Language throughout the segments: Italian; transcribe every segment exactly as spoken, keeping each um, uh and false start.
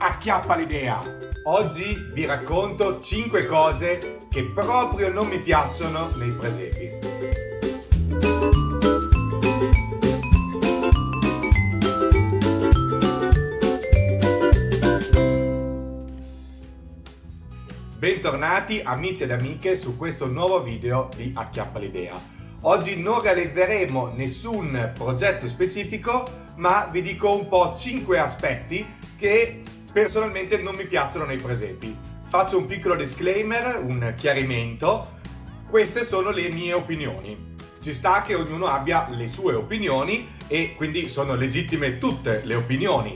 Acchiappa l'idea! Oggi vi racconto cinque cose che proprio non mi piacciono nei presepi. Bentornati amici ed amiche su questo nuovo video di Acchiappa l'idea. Oggi non realizzeremo nessun progetto specifico, ma vi dico un po' cinque aspetti che personalmente non mi piacciono nei presepi. Faccio un piccolo disclaimer, un chiarimento. Queste sono le mie opinioni. Ci sta che ognuno abbia le sue opinioni e quindi sono legittime tutte le opinioni,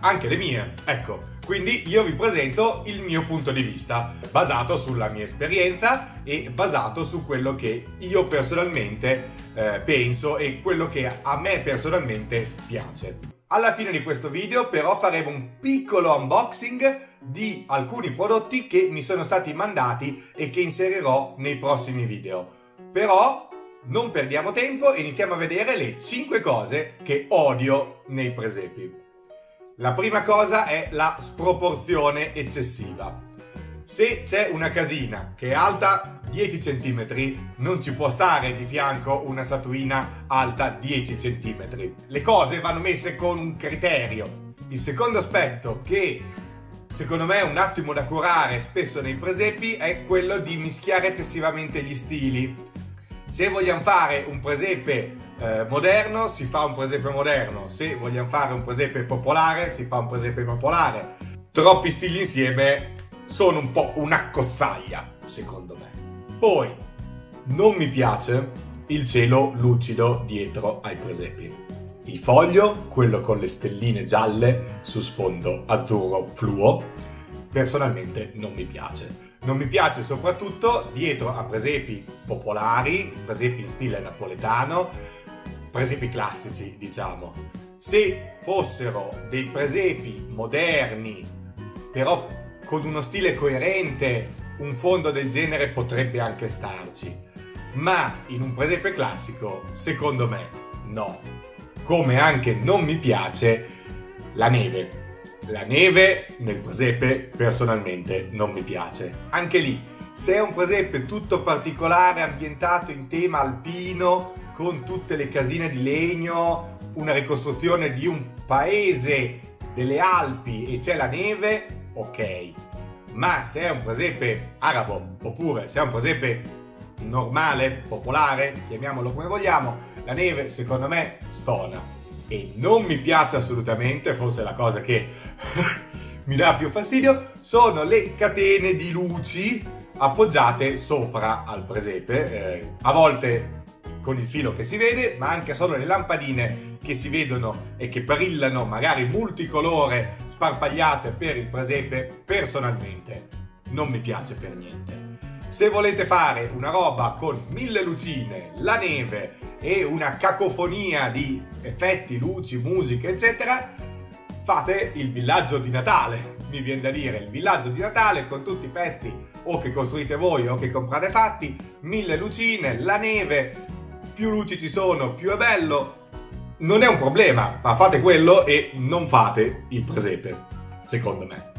anche le mie, ecco. Quindi io vi presento il mio punto di vista, basato sulla mia esperienza e basato su quello che io personalmente eh, penso e quello che a me personalmente piace. Alla fine di questo video però faremo un piccolo unboxing di alcuni prodotti che mi sono stati mandati e che inserirò nei prossimi video. Però non perdiamo tempo e iniziamo a vedere le cinque cose che odio nei presepi. La prima cosa è la sproporzione eccessiva. Se c'è una casina che è alta dieci centimetri, non ci può stare di fianco una statuina alta dieci centimetri. Le cose vanno messe con un criterio. Il secondo aspetto che secondo me è un attimo da curare spesso nei presepi è quello di mischiare eccessivamente gli stili. Se vogliamo fare un presepe eh, moderno, si fa un presepe moderno. Se vogliamo fare un presepe popolare, si fa un presepe popolare. Troppi stili insieme sono un po' una cozzaglia, secondo me. Poi, non mi piace il cielo lucido dietro ai presepi. Il foglio, quello con le stelline gialle su sfondo azzurro fluo, personalmente non mi piace. Non mi piace soprattutto dietro a presepi popolari, presepi in stile napoletano, presepi classici, diciamo. Se fossero dei presepi moderni, però con uno stile coerente, un fondo del genere potrebbe anche starci. Ma in un presepe classico, secondo me, no. Come anche non mi piace la neve. La neve nel presepe personalmente non mi piace. Anche lì, se è un presepe tutto particolare, ambientato in tema alpino, con tutte le casine di legno, una ricostruzione di un paese delle Alpi e c'è la neve, ok. Ma se è un presepe arabo, oppure se è un presepe normale, popolare, chiamiamolo come vogliamo, la neve secondo me stona. E non mi piace assolutamente, forse la cosa che mi dà più fastidio, sono le catene di luci appoggiate sopra al presepe, eh, a volte con il filo che si vede, ma anche solo le lampadine che si vedono e che brillano magari multicolore sparpagliate per il presepe, personalmente non mi piace per niente. Se volete fare una roba con mille lucine, la neve e una cacofonia di effetti, luci, musica, eccetera, fate il villaggio di Natale, mi viene da dire, il villaggio di Natale con tutti i pezzi o che costruite voi o che comprate fatti, mille lucine, la neve, più luci ci sono, più è bello, non è un problema, ma fate quello e non fate il presepe, secondo me.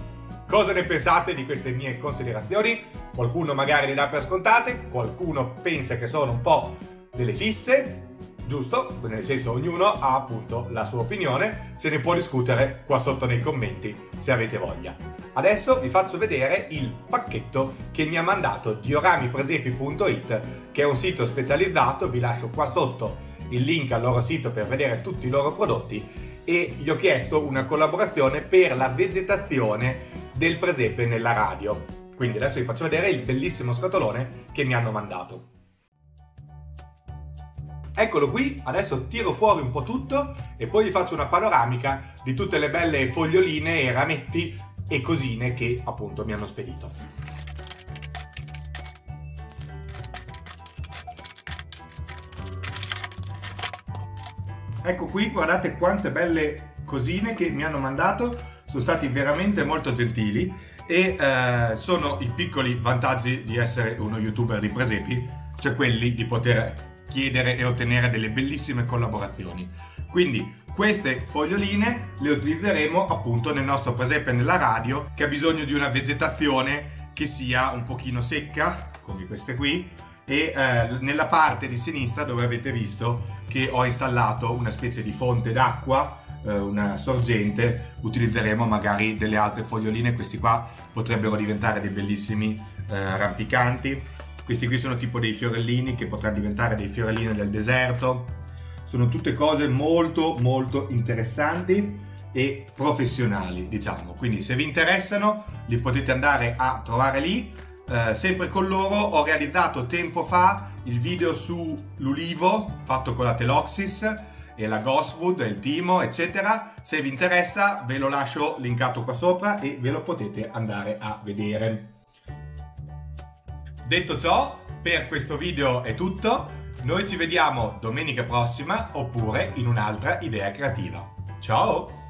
Cosa ne pensate di queste mie considerazioni? Qualcuno magari le dà per scontate, qualcuno pensa che sono un po' delle fisse, giusto? Nel senso ognuno ha appunto la sua opinione, se ne può discutere qua sotto nei commenti se avete voglia. Adesso vi faccio vedere il pacchetto che mi ha mandato diorami presepi punto it, che è un sito specializzato, vi lascio qua sotto il link al loro sito per vedere tutti i loro prodotti, e gli ho chiesto una collaborazione per la vegetazione del presepe nella radio. Quindi adesso vi faccio vedere il bellissimo scatolone che mi hanno mandato. Eccolo qui, adesso tiro fuori un po' tutto e poi vi faccio una panoramica di tutte le belle foglioline e rametti e cosine che appunto mi hanno spedito. Ecco qui, guardate quante belle cosine che mi hanno mandato. Sono stati veramente molto gentili e eh, sono i piccoli vantaggi di essere uno youtuber di presepi, cioè quelli di poter chiedere e ottenere delle bellissime collaborazioni. Quindi Queste foglioline le utilizzeremo appunto nel nostro presepe, nella radio, che ha bisogno di una vegetazione che sia un pochino secca, come queste qui, e eh, nella parte di sinistra dove avete visto che ho installato una specie di fonte d'acqua, eh, una sorgente, utilizzeremo magari delle altre foglioline. Questi qua potrebbero diventare dei bellissimi eh, rampicanti. Questi qui sono tipo dei fiorellini che potranno diventare dei fiorellini del deserto. Sono tutte cose molto molto interessanti e professionali, diciamo, quindi se vi interessano li potete andare a trovare lì. Eh, sempre con loro ho realizzato tempo fa il video sull'ulivo fatto con la Teloxis e la Ghostwood e il timo, eccetera. Se vi interessa ve lo lascio linkato qua sopra e ve lo potete andare a vedere. Detto ciò, per questo video è tutto. Noi ci vediamo domenica prossima oppure in un'altra idea creativa. Ciao!